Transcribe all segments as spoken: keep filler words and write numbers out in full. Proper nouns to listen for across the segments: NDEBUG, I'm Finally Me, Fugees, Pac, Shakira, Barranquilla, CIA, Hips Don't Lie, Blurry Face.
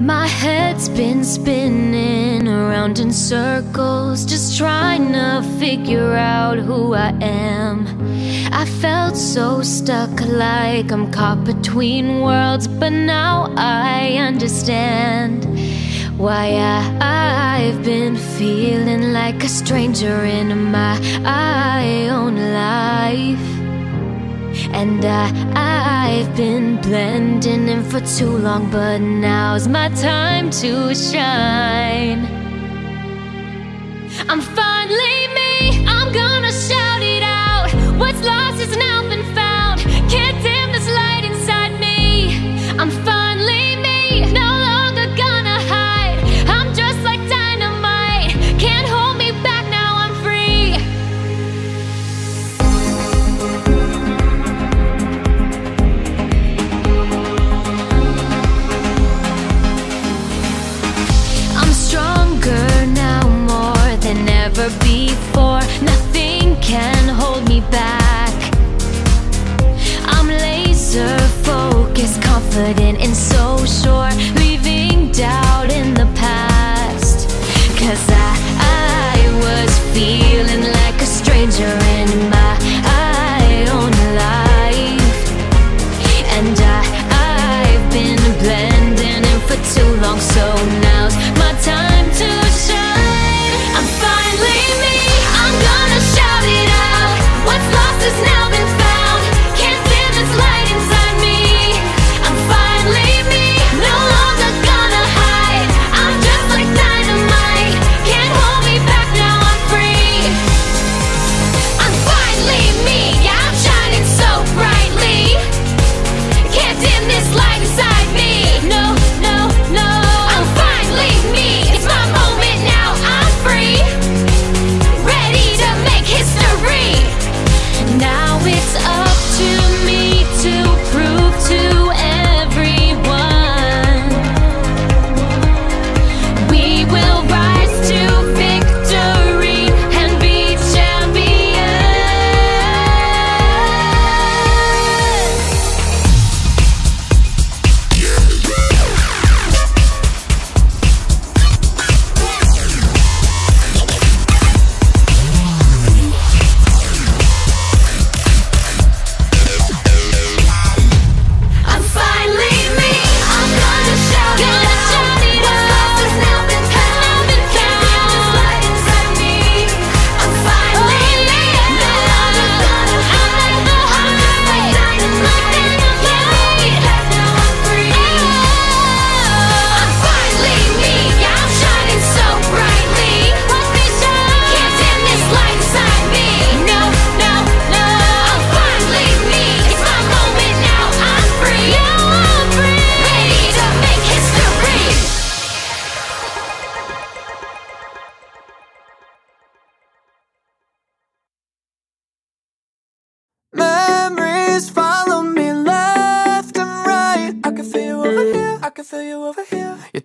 My head's been spinning around in circles, just trying to figure out who I am. I felt so stuck, like I'm caught between worlds, but now I understand why I, I've been feeling like a stranger in my I own life. And I, I've been blending in for too long, but now's my time to shine. I'm finally me, I'm gonna shout it out. What's lost is now been found. Can't dim this light inside me. I'm finally me, no longer gonna hide. I'm just like dynamite, can't hold me back, now I'm free. Before, nothing can hold me back. I'm laser focused, confident and so sure, leaving doubt in the past. Cause I, I was feeling like a stranger in my I own life. And I, I've been blending in for too long, so now's my time to shine.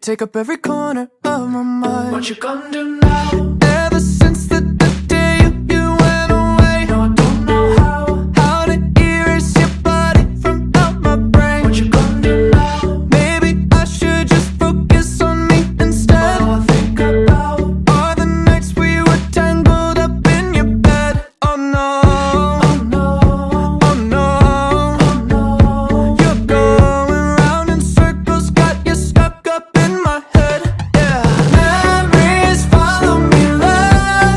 Take up every corner of my mind. What you gonna do now? Ever since the, the day you, you went away, no, I don't know how how to erase your body from out my brain. What you gonna do now? Maybe I should just focus on me instead. All I think about are the nights we were tangled up in your bed. Oh no, oh no, oh no, oh no. You're going round in circles, got you stuck up in my head. Memories follow me, love.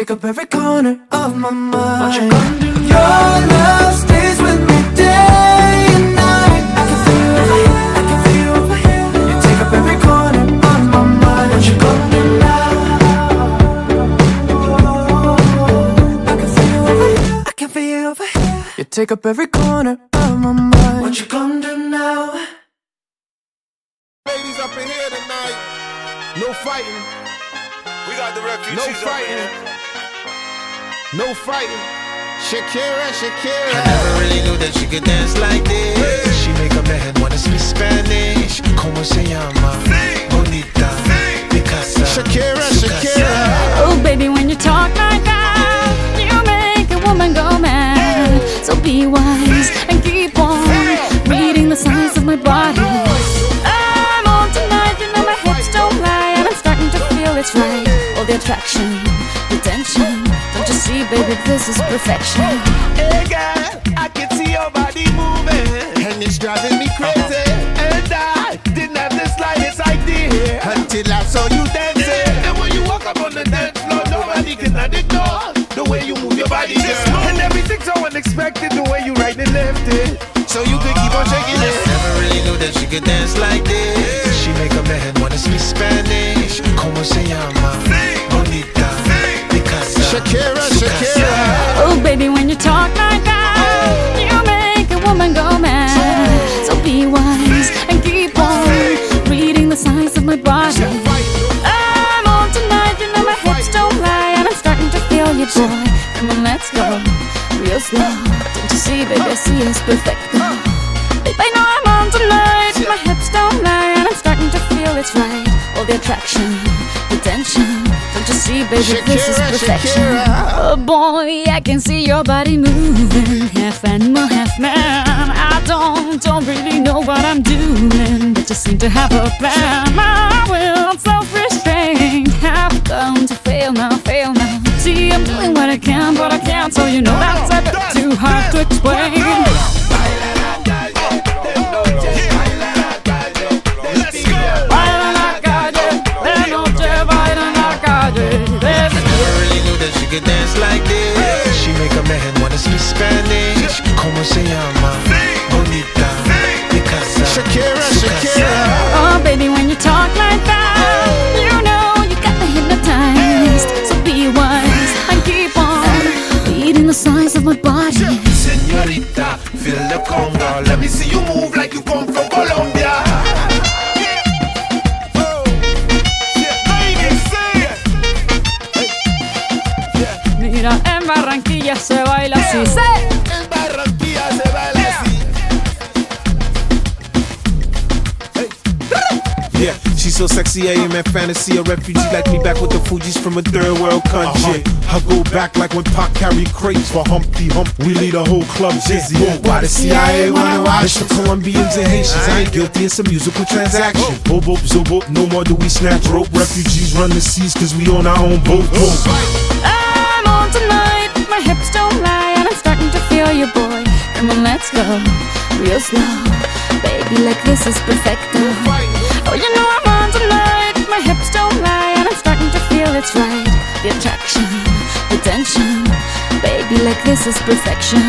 take up every corner of my mind. Your love stays with me day and night. I can feel you over here, I can feel you over here. You take up every corner of my mind. What you gonna do now? I can feel you over here, I can feel you over here. You take up every corner of my mind. What you gonna do now? Ladies up in here tonight, no fighting. We got the refugees. No fighting. No fighting. Shakira, Shakira. I never really knew that she could dance like this. Hey. She make up her head wanna speak Spanish. Como se llama? Sí. Bonita. Sí. Picasa. Shakira, Shakira. Oh baby, when you talk like that, you make a woman go mad. Hey. So be wise hey. and keep on hey. reading the signs of my body. I'm on tonight, you know my hips don't lie, and I'm starting to feel it's right. All the attraction, the tension. Don't you see, baby, this is perfection. Hey girl, I can see your body moving, and it's driving me crazy. And I didn't have the slightest idea until I saw you dancing. And when you walk up on the dance floor, nobody cannot ignore the way you move your body, girl. And everything's so unexpected, the way you right and left it, so you could keep on shaking it. I never really knew that she could dance like this. She make a man wanna speak Spanish. Como se llama? Shakira, Shakira. Oh baby, when you talk like that, you make a woman go mad. So be wise and keep on reading the signs of my body. I'm on tonight, you know my hips don't lie, and I'm starting to feel you, boy. Come on, let's go, real slow. Don't you see, baby, I see it's perfect. Babe, I know I'm on tonight, my hips don't lie, and I'm starting to feel it's right. All the attraction, the tension. Don't you see, baby, Shakira, this is perfection. Shakira. Oh boy, I can see your body moving, half animal, half man. I don't, don't really know what I'm doing, but just seem to have a plan. My will, self-restraint, have come to fail now, fail now. See, I'm doing what I can, but I can't, so you know that's a bit too hard to explain. Could dance like this. Hey. She make a man wanna speak Spanish. Sh Como se llama? Hey. Bonita. Hey. Picasa. Shakira, Shakira. Oh baby, when you talk like that, hey. you know you got me hypnotized. Hey. So be wise hey. and keep on hey. reading the signs of my body. Señorita, feel the conga. Let me see you move like you come from Colombia. Mira, en Barranquilla se baila así. En Barranquilla se baila así. Yeah, she's so sexy, I am a fantasy. A refugee like me back with the Fugees from a third world country. I go back like when Pac carried crates for Humpty Hump. We lead a whole club dizzy. Why the C I A wanna watch the Colombians and Haitians? I ain't guilty, it's a musical transaction. Bo bo zobo, no more do we snatch rope. Refugees run the seas cause we own our own boat. Tonight, my hips don't lie, and I'm starting to feel you, boy. Come on, let's go, real slow. Baby, like this is perfecto. Oh, you know I'm on tonight. My hips don't lie, and I'm starting to feel it's right. The attraction, the tension. Baby, like this is perfection.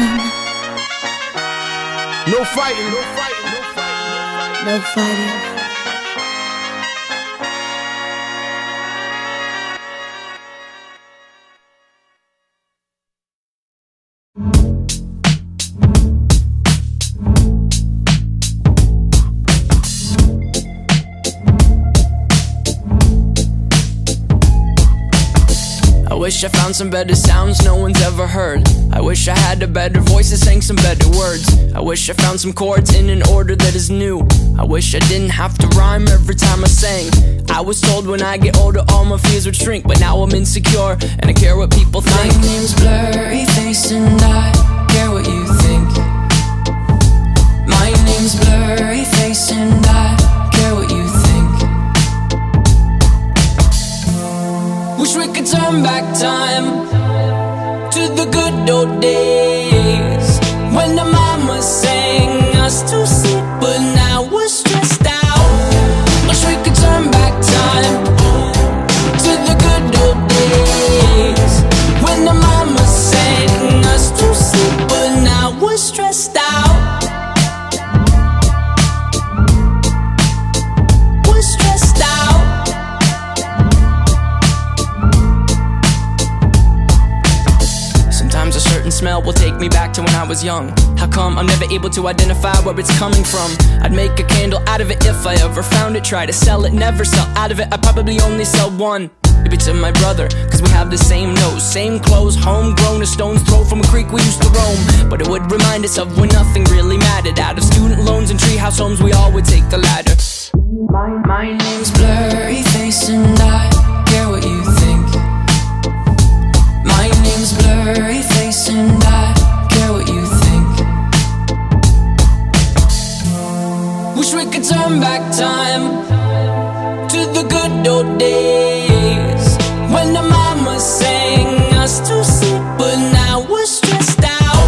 No fighting, no fighting, no fighting, no fighting. I wish I found some better sounds no one's ever heard. I wish I had a better voice that sang some better words. I wish I found some chords in an order that is new. I wish I didn't have to rhyme every time I sang. I was told when I get older all my fears would shrink, but now I'm insecure and I care what people think. My name's Blurry Face and I care what you think. My name's Blurry Face and I care what you think. Wish we could turn back time to the good old days when the mama sang us to sleep, but now we're stressed out. Wish we could turn back time to the good old days smell will take me back to when I was young. How come I'm never able to identify where it's coming from? I'd make a candle out of it if I ever found it. Try to sell it, never sell out of it. I probably only sell one. Maybe to my brother, cause we have the same nose, same clothes, homegrown, a stone's throw from a creek we used to roam. But it would remind us of when nothing really mattered. Out of student loans and treehouse homes, we all would take the ladder. My, my name's Blurry Face and I care what you think. My name's Blurry Face and I care what you think. Wish we could turn back time to the good old days. When the mama sang us to sleep, but now we're stressed out.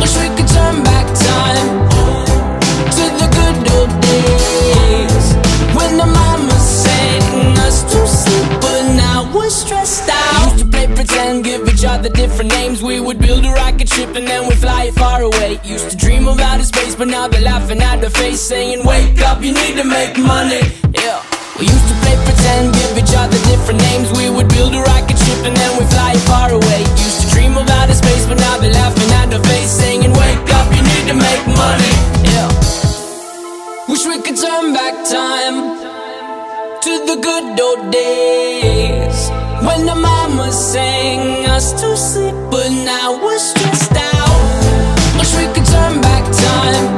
Wish we could turn back time to the good old days. When the mama sang us to sleep, but now we're stressed out. We used to play pretend, give each other different names. We would build a rocket ship and then we'd fly it far away. Used to dream of outer space, but now they're laughing at the face, saying, wake up, you need to make money. Yeah. We used to play pretend, give each other different names. We would build a rocket ship and then we'd fly it far away. Used to dream of outer space, but now they're laughing at our face, singing, wake up, you need to make money. Yeah. Wish we could turn back time to the good old days. When the mama sang us to sleep, but now we're stressed out. Wish we could turn back time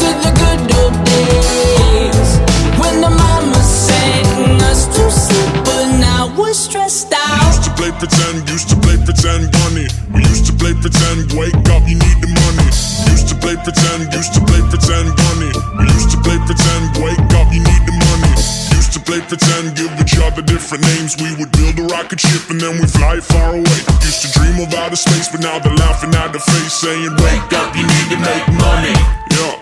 to the good old days. When the mama sang us to sleep, but now we're stressed out. We used to play pretend, used to play pretend, bunny. We used to play pretend, wake up, you need the money. Used to play pretend, used to play pretend, bunny. We used to play pretend, wake up, you need the money. Used to play pretend, give each other different names. We would build a rocket ship and then we'd fly far away. Used to dream of outer space, but now they're laughing at the face, saying, wake up, you need to make money. Yeah.